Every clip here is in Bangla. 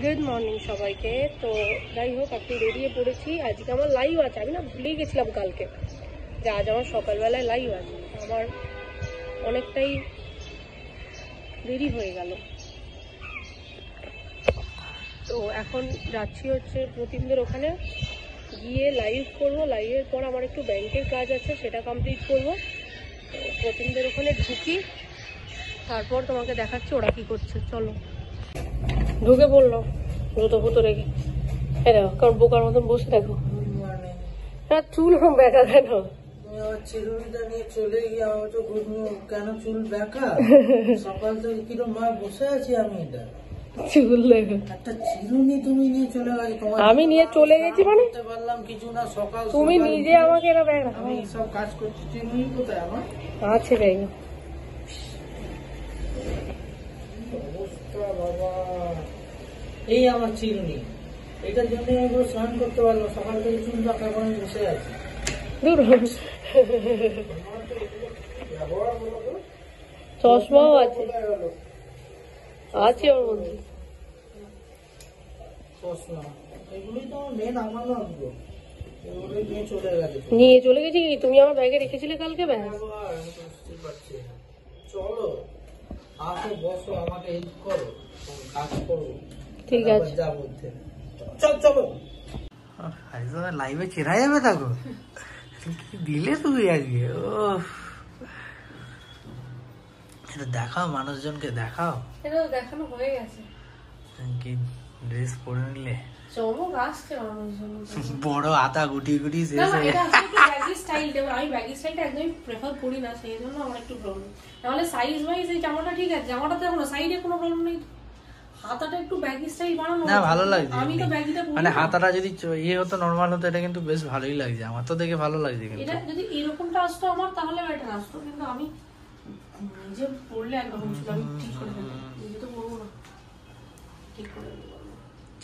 गुड मर्निंग सबाई के तो जाइ होक एक बेरिए पड़े आज के हमारे लाइव आज ना भूले गेल कल के आज हमारे सकाल बेला लाइव आज हमार अनेकटाई देरी हो गल तो एखन जाच्छी होच्छे प्रतिदिन ओखाने गिये लाइव करब लाइवर पर आमार एकटु बैंकेर काज आछे सेटा कमप्लीट करब प्रतिदिन ओखाने ढुकी तारपर तोमाके देखाच्छि ओरा कि करछे चलो ढुके पड़ल जूतो फुतो रेखे देखो बोकार मतन बस देखो चूल बैठा कें चिरुनी स्नान करते सकाल चूल बाका बसे लाइव चिरा जाए दिले तु आगे देखाओ मानुष जन के देखाओ ड्रेस पड़े बड़ आता गुटी गुटी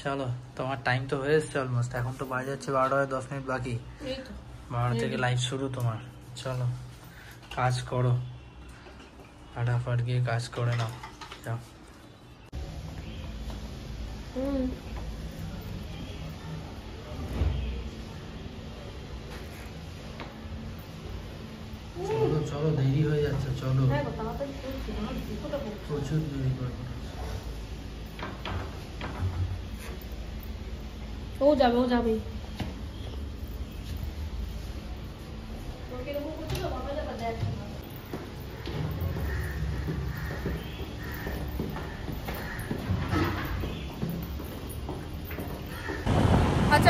चलो तुम्हार टाइम तो अलमोस्ट एखन तो बाजे 12:10 बाकी 12 थेके लाइव शुरू तुम्हार चलो काज करो फटाफट गिये काज करे नाओ जाओ चलो चलो देरी हो जाच्छे चलो प्रचुर देरी हो जाबे अच्छा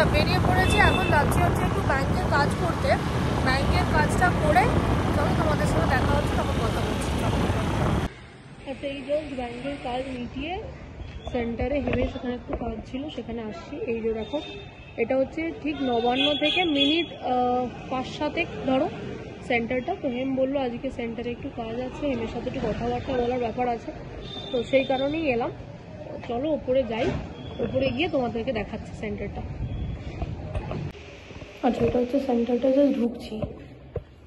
बेरिए पड़े एम जाती एक बैंकर काज करते बैंकर काजटा करे चलो तुम्हारे साथ देखा तक कथा अच्छा जो बैंकर काज मिटिए सेंटारे हेवे से एक काज छिलो सेखाने आसछि देखो एटा होच्छे ठीक 59 थेके मिनिट 5-7 धरो सेंटारटा तो हेम बोललो आज के सेंटारे एक काज आछे हेमेर साथे एक कथाबार्ता बोलार ब्यापार आछे तो सेई कारणेई एलाम चलो ओपरे जाई ओपरे गिये तोमादेरके देखाच्छि सेंटारटा अच्छा ये हे सेंटार्ट ढुकि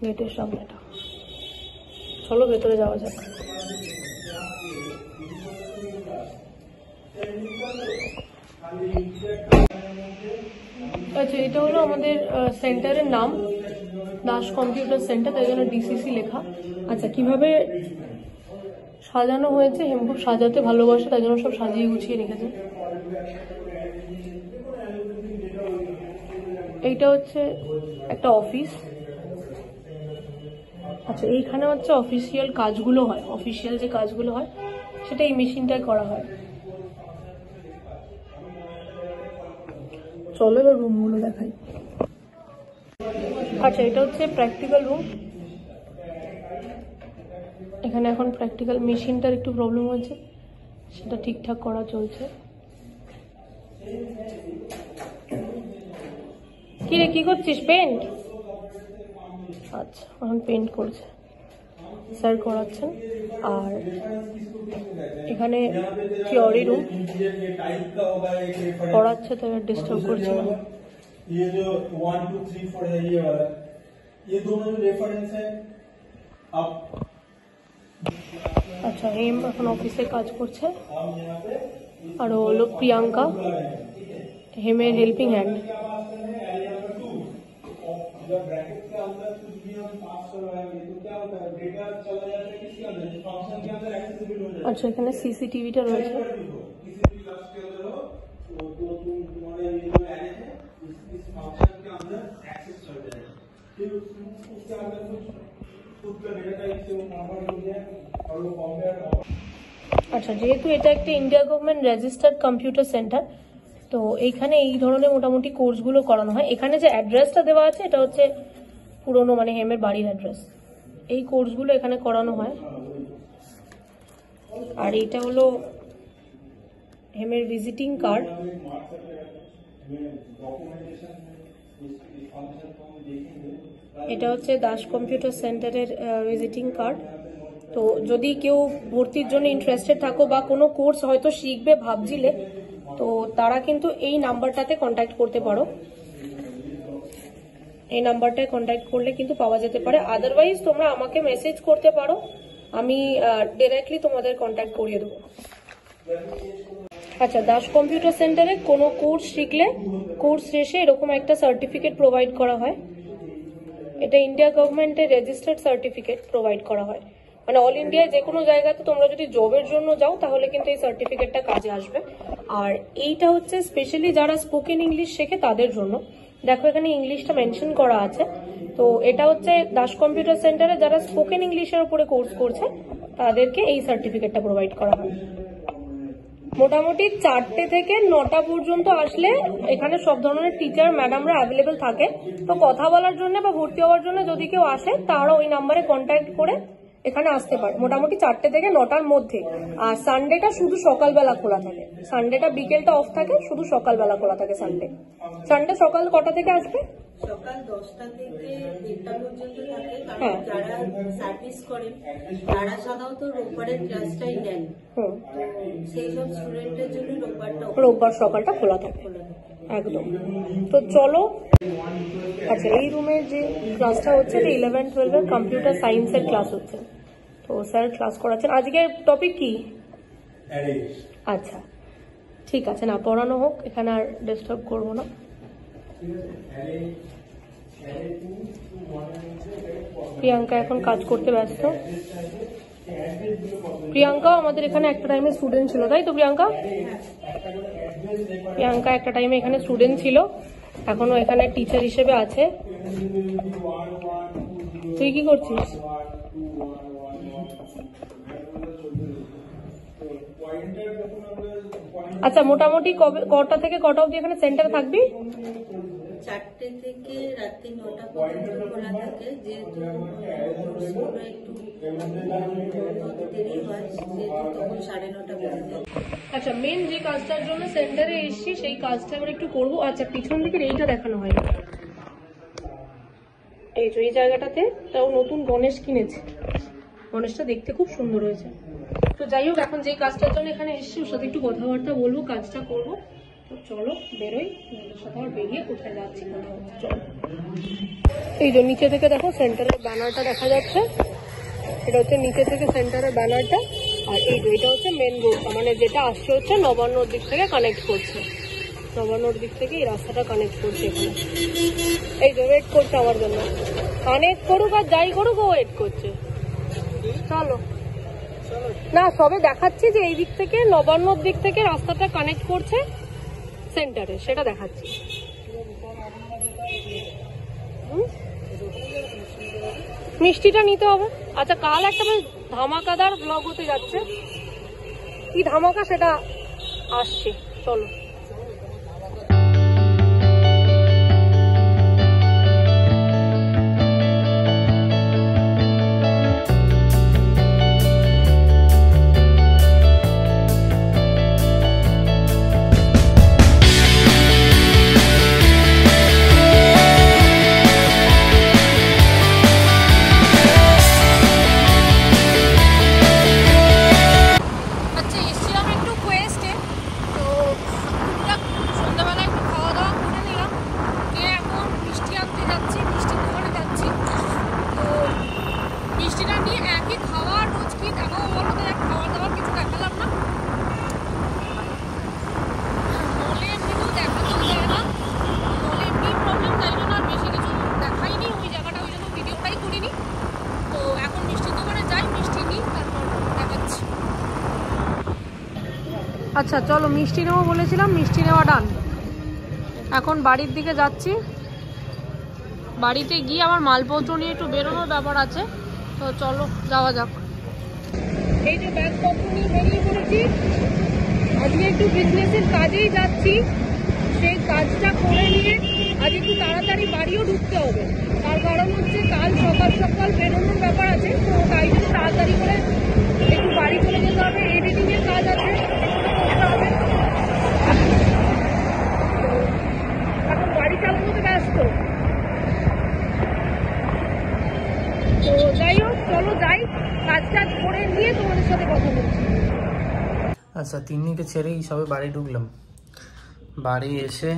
गेटर सामने चलो भेतरे जावा जा अच्छा ये हलो हमारे सेंटारे नाम दास कम्पिউটার সেন্টার तरह डिसिसि लेखा अच्छा किभाबे सजानो होयेछे हेमपुर सजाते भालोबाशे तार जोन्नो सब सजिए गुछिए रेखेछे এইটা হচ্ছে একটা অফিস আচ্ছা এইখানে হচ্ছে অফিশিয়াল কাজগুলো হয় অফিশিয়াল যে কাজগুলো হয় সেটা এই মেশিনটায় করা হয় চলো এবার রুমগুলো দেখাই আচ্ছা এটা হচ্ছে প্র্যাকটিক্যাল রুম এখানে এখন প্র্যাকটিক্যাল মেশিনটার একটু প্রবলেম হচ্ছে সেটা ঠিকঠাক করা চলছে किरे की करछिस पेंट अच्छा এখন পেইন্ট করছে স্যার করাচ্ছেন আর এখানে থিওরি রুম পড়াচ্ছে তো ডিস্টার্ব করছে না ये जो 1 2 3 4 है ये वाला ये दोनों जो रेफरेंस है आप अच्छा हेम এখন অফিসে কাজ করছে हम यहां पे और वो लोग प्रियंका हेमेर हेल्पिंग हैंड। अच्छा এখানে সিসিটিভিটা রয়েছে। अच्छा जेहेतु এটা একটা India government registered computer centre, তো এইখানে এই ধরনের মোটামুটি কোর্সগুলো করানো হয়। এখানে যে অ্যাড্রেসটা দেওয়া আছে এটা হচ্ছে পুরনো মানে হেমের বাড়ির অ্যাড্রেস। এই কোর্সগুলো এখানে করানো হয়। আর এটা হলো হেমের ভিজিটিং কার্ড। এটা হচ্ছে দাস কম্পিউটার সেন্টারের ভিজিটিং কার্ড। তো যদি কেউ ভর্তির জন্য ইন্টারেস্টেড থাকো বা কোনো কোর্স হয়তো শিখবে ভাবছিলে, তো তারা কিন্তু এই নাম্বারটাতে কন্ট্যাক্ট করতে পারো। এই নাম্বারটায় কন্ট্যাক্ট করলে কিন্তু পাওয়া যেতে পারে। আদারওয়াইজ তোমরা আমাকে মেসেজ করতে পারো, আমি ডাইরেক্টলি তোমাদের কন্ট্যাক্ট করিয়ে দেবো। আচ্ছা দাস কম্পিউটার সেন্টারে কোনো কোর্স শিখলে কোর্স শেষে এরকম একটা সার্টিফিকেট প্রোভাইড করা হয়। এটা ইন্ডিয়া গভর্নমেন্টের রেজিস্টার্ড সার্টিফিকেট প্রোভাইড করা হয়। মানে অল ইন্ডিয়ায় যে কোনো জায়গাতে তোমরা যদি জবের জন্য যাও তাহলে কিন্তু এই সার্টিফিকেটটা কাজে আসবে। আর এইটা হচ্ছে স্পেশালি যারা স্পোকেন ইংলিশ শেখে তাদের জন্য। দেখো এখানে ইংলিশটা মেনশন করা আছে। তো এটা হচ্ছে দাস কম্পিউটার সেন্টারে যারা স্পোকেন ইংলিশের উপরে কোর্স করছে তাদেরকে এই সার্টিফিকেটটা প্রোভাইড করা হয়। মোটামুটি 4টে থেকে 9টা পর্যন্ত আসলে এখানে সব ধরনের টিচার ম্যাডামরা অ্যাভেলেবেল থাকে। তো কথা বলার জন্য বা ভর্তি হওয়ার জন্য যদি কেউ আসে তারা ওই নাম্বারে কন্ট্যাক্ট করে এখানে আসতে পারে। মোটামুটি 4টে থেকে 9টার মধ্যে। আর সানডেটা শুধু সকালবেলা খোলা থাকে, সানডেটা বিকেলটা অফ থাকে, শুধু সকালবেলা খোলা থাকে। সানডে সকাল কটা থেকে আসবে? সকাল 10টা থেকে 1টা পর্যন্ত থাকে। কারণ যারা সার্ভিস করেন তারা সাধারণত রোববারের ক্লাসটাই নেন, তো সেই সব স্টুডেন্টদের জন্য রোববার সকালটা খোলা থাকে একদম। তো চলো। আচ্ছা এই রুমে যে ক্লাসটা হচ্ছে 11-12 কম্পিউটার সায়েন্সের ক্লাস হচ্ছে। তো স্যার ক্লাস করাচ্ছেন। আজকের টপিক কি? আচ্ছা ঠিক আছে, না পড়ানো হোক, এখানে আর ডিস্টার্ব করবো না। প্রিয়াঙ্কা এখন কাজ করতে ব্যস্ত। প্রিয়াঙ্কা আমাদের এখানে একটা টাইমে স্টুডেন্ট ছিল, তাই তো প্রিয়াঙ্কা? প্রিয়াঙ্কা একটা টাইমে এখানে স্টুডেন্ট ছিল, এখনো এখানে টিচার হিসেবে আছে। তুই কি করছিস? আচ্ছা মোটামুটি কবে কটা থেকে কটা অবধি এখানে সেন্টারে থাকবি? 4টে থেকে রাত 9টা পর্যন্ত খোলা থাকে। যেহেতু একটু দেরি হয় সেহেতু তখন 9:30 বেজে যায়। আচ্ছা মেন যে কাজটার জন্য সেন্টারে এসছি সেই কাজটা আমরা একটু করবো। আচ্ছা পিছন দিকে এইটা দেখানো হয়, এই যে এই জায়গাটাতে তাও নতুন গণেশ কিনেছে। গণেশটা দেখতে খুব সুন্দর হয়েছে। তো যাই হোক এখন যে কাজটার জন্য এখানে এসছি ওর সাথে একটু কথাবার্তা বলবো, কাজটা করবো। চলো বেরোই, সাথে আর বেরিয়ে কোথায় যাচ্ছি কথা হচ্ছে। চলো এই যে নিচে থেকে দেখো সেন্টারের ব্যানারটা দেখা যাচ্ছে, এটা হচ্ছে নিচে থেকে সেন্টারের ব্যানারটা। আর এই যে এটা হচ্ছে মেন রোড, মানে যেটা আসছে হচ্ছে নবান্নর দিক থেকে কানেক্ট করছে। নবান্নর দিক থেকে এই রাস্তাটা কানেক্ট করছে। এই যে ওয়েট করছে আমার জন্য, কানেক্ট করুক আর যাই করুক ও ওয়েট করছে। চলো না সবে দেখাচ্ছি যে এই দিক থেকে নবান্নর দিক থেকে রাস্তাটা কানেক্ট করছে সেন্টারে, সেটা দেখাচ্ছি। মিষ্টিটা নিতে হবে। আচ্ছা কাল একটা বেশ ধামাকাদার ব্লগ হতে যাচ্ছে, কি ধামাকা সেটা আসছে। চলো अच्छा चलो मिष्टी नेব বলেছিলাম মিষ্টি নেওয়া ডান। এখন বাড়ির দিকে যাচ্ছি, বাড়িতে গিয়ে আমার মালপত্র নিয়ে একটু বেরোনোর ব্যাপার আছে, তো চলো যাওয়া যাক। এই যে ব্যাগপত্র নিয়ে বেরিয়ে পড়েছি, আজকে একটু বিজনেসের কাজেই যাচ্ছি, সেই কাজটা করে নিয়ে আজ একটু তাড়াতাড়ি বাড়িও ঢুকতে হবে, তার কারণ হচ্ছে কাল সকাল সকাল বেরোনোর ব্যাপার আছে, তো তাই জন্য তাড়াতাড়ি করে একটু বাড়ি চলে যেতে হবে, এডিটিং এর কাজ আছে করতে হবে। এখন গাড়ি চালানোতে ব্যস্ত, তো যাই হোক চলো যাই, কাজ টাজ করে নিয়ে তোমাদের সাথে কথা বলছি। আচ্ছা তিন্নিকে ছেড়েই সবে বাড়ি ঢুকলাম, বাড়ি এসে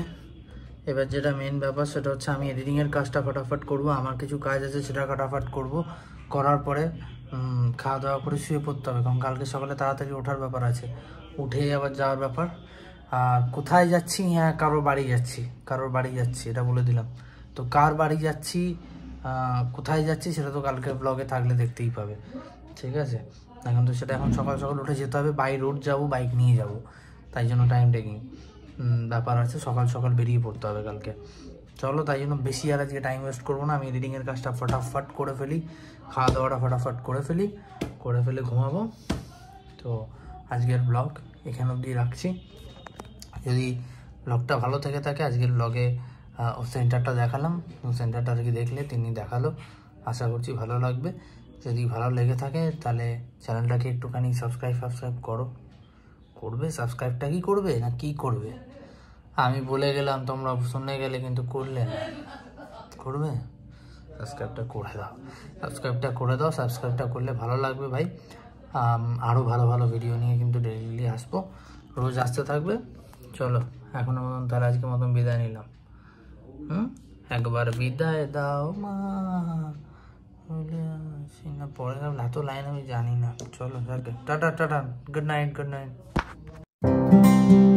এবার যেটা মেন ব্যাপার সেটা হচ্ছে আমি এডিটিংয়ের কাজটা ফটাফট করবো, আমার কিছু কাজ আছে সেটা ফটাফট করবো, করার পরে খাওয়া দাওয়া করে শুয়ে পড়তে হবে, কারণ কালকে সকালে তাড়াতাড়ি ওঠার ব্যাপার আছে, উঠে আবার যাওয়ার ব্যাপার। আর কোথায় যাচ্ছি? হ্যাঁ কারোর বাড়ি যাচ্ছি, কারোর বাড়ি যাচ্ছি এটা বলে দিলাম, তো কার বাড়ি যাচ্ছি কোথায় যাচ্ছি সেটা তো কালকে ব্লগে থাকলে দেখতেই পাবে, ঠিক আছে? এখন তো সেটা এখন সকাল সকাল উঠে যেতে হবে, বাই রোড যাবো, বাইক নিয়ে যাবো, তাই জন্য টাইম টেকিং ব্যাপার আছে, সকাল সকাল বেরিয়ে পড়তে হবে কালকে। চলো তাই জন্য বেশি আর আজকে টাইম ওয়েস্ট করবো না, আমি এডিটিংয়ের কাজটা ফটাফট করে ফেলি, খাওয়া দাওয়াটা ফটাফট করে ফেলে ঘুমাবো। তো আজকের ব্লগ এখান অবধি রাখছি, যদি ব্লগটা ভালো থেকে থাকে আজকের ব্লগে ও সেন্টারটা দেখালাম, ও সেন্টারটা আর কি দেখলে তিনি দেখালো, আশা করছি ভালো লাগবে। যদি ভালো লেগে থাকে তাহলে চ্যানেলটাকে একটুখানি সাবস্ক্রাইব করবে, সাবস্ক্রাইবটা কি করবে না কি করবে? আমি বলে গেলাম তোমরা শুনে গেলে কিন্তু করলে না, করবে? সাবস্ক্রাইবটা করে দাও, সাবস্ক্রাইবটা করে দাও, সাবস্ক্রাইবটা করলে ভালো লাগবে ভাই। আরও ভালো ভালো ভিডিও নিয়ে কিন্তু ডেইলি আসবো, রোজ আসতে থাকবে। চলো এখনো মতন তাহলে আজকে মতন বিদায় নিলাম, একবার বিদায় দাও মা, পরে এত লাইন আমি জানি না। চলো টাটা টাটা, গুড নাইট।